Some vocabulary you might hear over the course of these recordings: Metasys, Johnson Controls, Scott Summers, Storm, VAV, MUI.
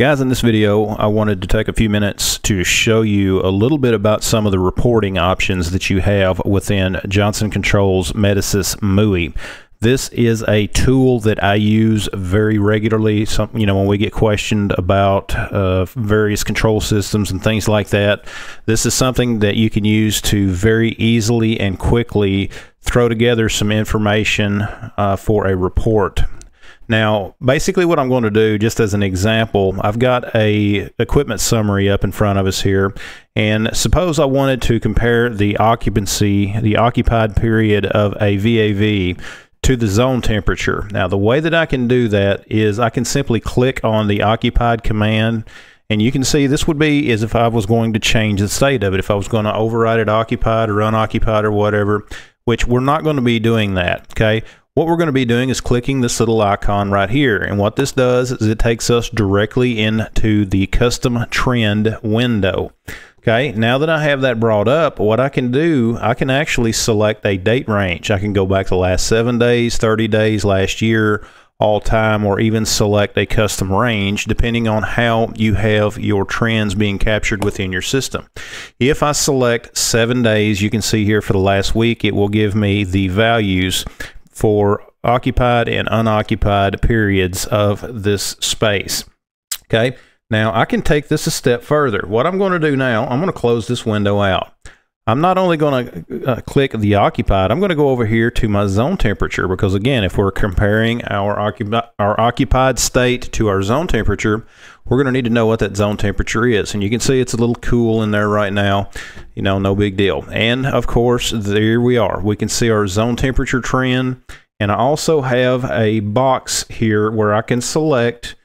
Guys, in this video, I wanted to take a few minutes to show you a little bit about some of the reporting options that you have within Johnson Controls Metasys MUI. This is a tool that I use very regularly. You know, when we get questioned about various control systems and things like that, this is something that you can use to very easily and quickly throw together some information for a report. Now, basically what I'm going to do, just as an example, I've got a equipment summary up in front of us here, and suppose I wanted to compare the occupancy, the occupied period of a VAV to the zone temperature. Now, the way that I can do that is I can simply click on the occupied command, and you can see this would be as if I was going to change the state of it, if I was going to override it occupied or unoccupied or whatever, which we're not going to be doing that, okay? What we're going to be doing is clicking this little icon right here, and what this does is it takes us directly into the custom trend window. Okay, now that I have that brought up, what I can do, I can actually select a date range. I can go back to the last 7 days, 30 days, last year, all time, or even select a custom range depending on how you have your trends being captured within your system. If I select 7 days, you can see here for the last week, it will give me the values for occupied and unoccupied periods of this space. Okay, now I can take this a step further. What I'm going to do now, I'm going to close this window out. I'm not only going to click the occupied, I'm going to go over here to my zone temperature, because again, if we're comparing our occupied state to our zone temperature, we're going to need to know what that zone temperature is. And you can see it's a little cool in there right now, you know, no big deal. And of course, there we are. We can see our zone temperature trend. And I also have a box here where I can select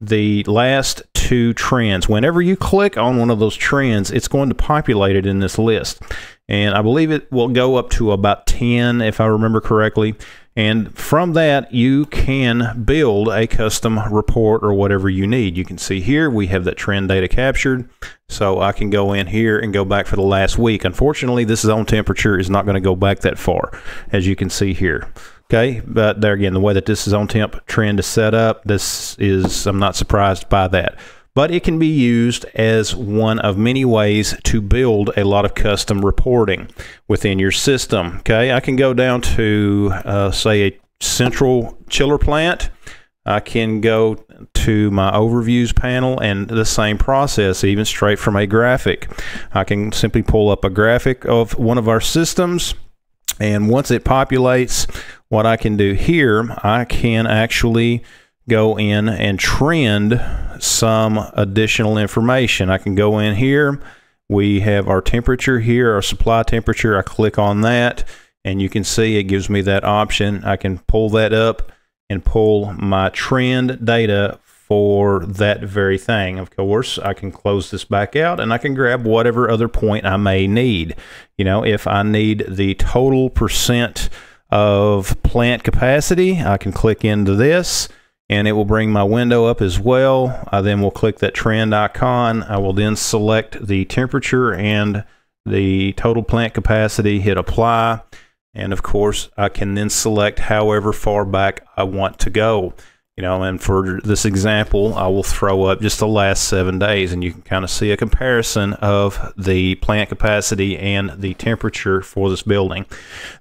the last two trends. Whenever you click on one of those trends, it's going to populate it in this list. And I believe it will go up to about 10 if I remember correctly. And from that, you can build a custom report or whatever you need. You can see here we have that trend data captured. So I can go in here and go back for the last week. Unfortunately, this zone temperature is not going to go back that far, as you can see here. Okay, but there again, the way that this zone temp trend is set up, this is, I'm not surprised by that. But it can be used as one of many ways to build a lot of custom reporting within your system. Okay, I can go down to, say, a central chiller plant. I can go to my overviews panel and the same process, even straight from a graphic. I can simply pull up a graphic of one of our systems, and once it populates, what I can do here, I can actually go in and trend some additional information. I can go in here, we have our temperature here, our supply temperature. I click on that and you can see it gives me that option. I can pull that up and pull my trend data for that very thing. Of course, I can close this back out and I can grab whatever other point I may need. You know, if I need the total percent of plant capacity, I can click into this and it will bring my window up as well. I then will click that trend icon. I will then select the temperature and the total plant capacity, hit apply. And of course, I can then select however far back I want to go. You know, and for this example, I will throw up just the last 7 days, and you can kind of see a comparison of the plant capacity and the temperature for this building.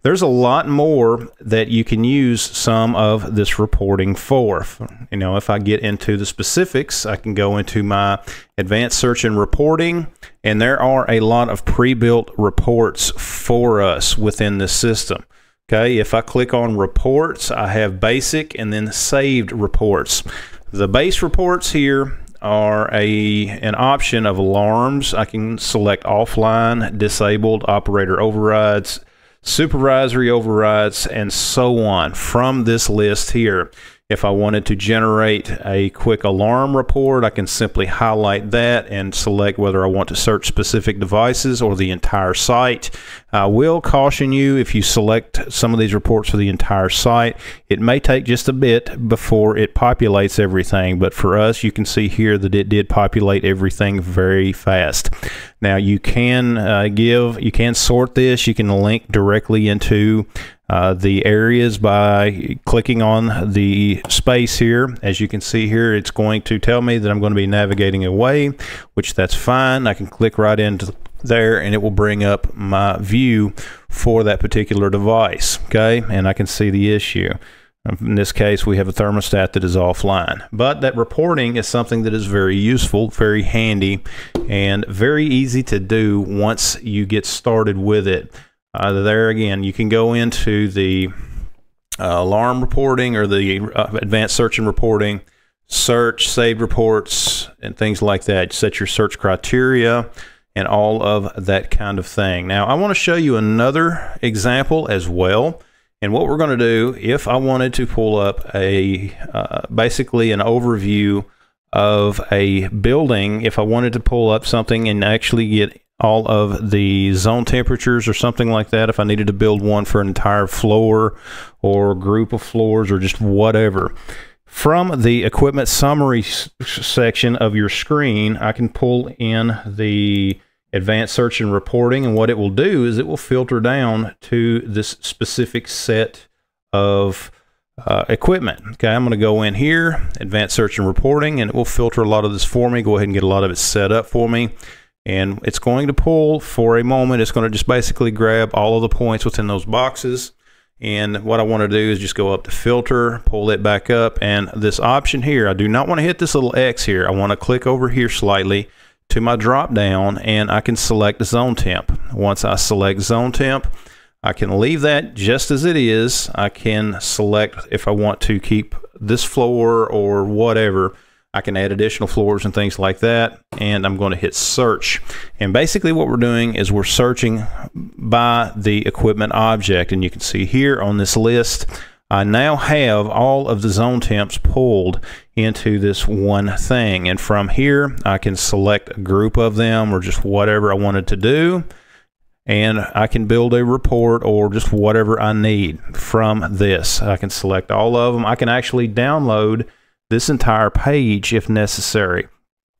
There's a lot more that you can use some of this reporting for. You know, if I get into the specifics, I can go into my advanced search and reporting, and there are a lot of pre-built reports for us within this system. Okay, if I click on reports, I have basic and then saved reports. The base reports here are an option of alarms. I can select offline, disabled, operator overrides, supervisory overrides, and so on from this list here. If I wanted to generate a quick alarm report, I can simply highlight that and select whether I want to search specific devices or the entire site. I will caution you, if you select some of these reports for the entire site, it may take just a bit before it populates everything. But for us, you can see here that it did populate everything very fast. Now you can sort this, you can link directly into the areas by clicking on the space here. As you can see here, it's going to tell me that I'm going to be navigating away, which that's fine. I can click right into there and it will bring up my view for that particular device, okay? And I can see the issue. In this case, we have a thermostat that is offline. But that reporting is something that is very useful, very handy, and very easy to do once you get started with it. There again, you can go into the alarm reporting or the advanced search and reporting, search, save reports, and things like that. Set your search criteria and all of that kind of thing. Now, I want to show you another example as well. And what we're going to do, if I wanted to pull up a basically an overview of a building, if I wanted to pull up something and actually get all of the zone temperatures or something like that, if I needed to build one for an entire floor or group of floors or just whatever, from the equipment summary section of your screen, I can pull in the advanced search and reporting, and what it will do is it will filter down to this specific set of equipment. Okay, I'm going to go in here, advanced search and reporting, and it will filter a lot of this for me. Go ahead and get a lot of it set up for me. And it's going to pull for a moment. It's going to just basically grab all of the points within those boxes. And what I want to do is just go up to filter, pull it back up, and this option here, I do not want to hit this little X here. I want to click over here slightly to my drop down, and I can select zone temp. Once I select zone temp, I can leave that just as it is. I can select if I want to keep this floor or whatever. I can add additional floors and things like that, and I'm going to hit search. And basically what we're doing is we're searching by the equipment object, and you can see here on this list I now have all of the zone temps pulled into this one thing. And from here, I can select a group of them or just whatever I wanted to do. And I can build a report or just whatever I need from this. I can select all of them. I can actually download this entire page if necessary,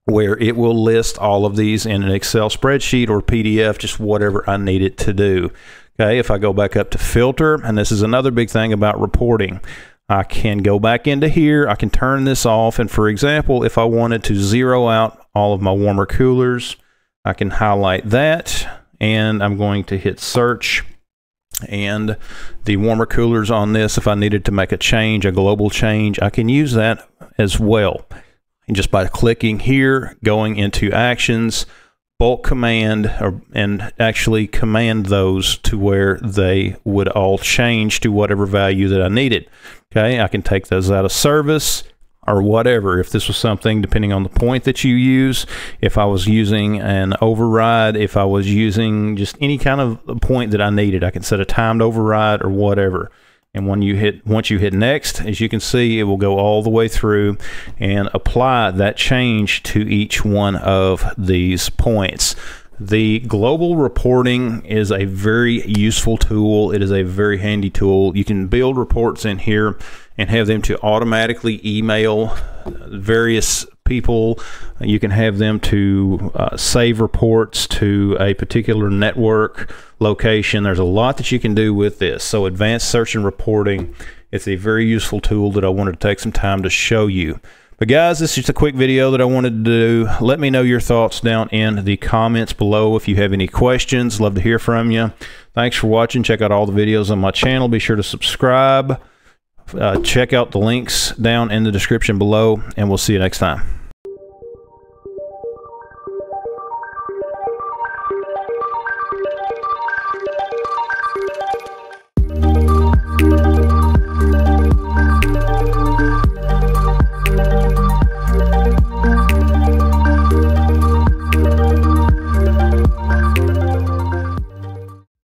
where it will list all of these in an Excel spreadsheet or PDF, just whatever I need it to do. Okay, if I go back up to filter, and this is another big thing about reporting, I can go back into here, I can turn this off, and for example, if I wanted to zero out all of my warmer coolers, I can highlight that, and I'm going to hit search, and the warmer coolers on this, if I needed to make a change, a global change, I can use that as well. And just by clicking here, going into actions, bulk command, and actually command those to where they would all change to whatever value that I needed. Okay, I can take those out of service or whatever. If this was something, depending on the point that you use, if I was using an override, if I was using just any kind of point that I needed, I can set a timed override or whatever. And when you hit, once you hit next, as you can see, it will go all the way through and apply that change to each one of these points. The global reporting is a very useful tool. It is a very handy tool. You can build reports in here and have them to automatically email various people. You can have them to save reports to a particular network location. There's a lot that you can do with this. So advanced search and reporting, it's a very useful tool that I wanted to take some time to show you. But guys, this is just a quick video that I wanted to do. Let me know your thoughts down in the comments below. If you have any questions, love to hear from you. Thanks for watching. Check out all the videos on my channel. Be sure to subscribe. Check out the links down in the description below, and we'll see you next time.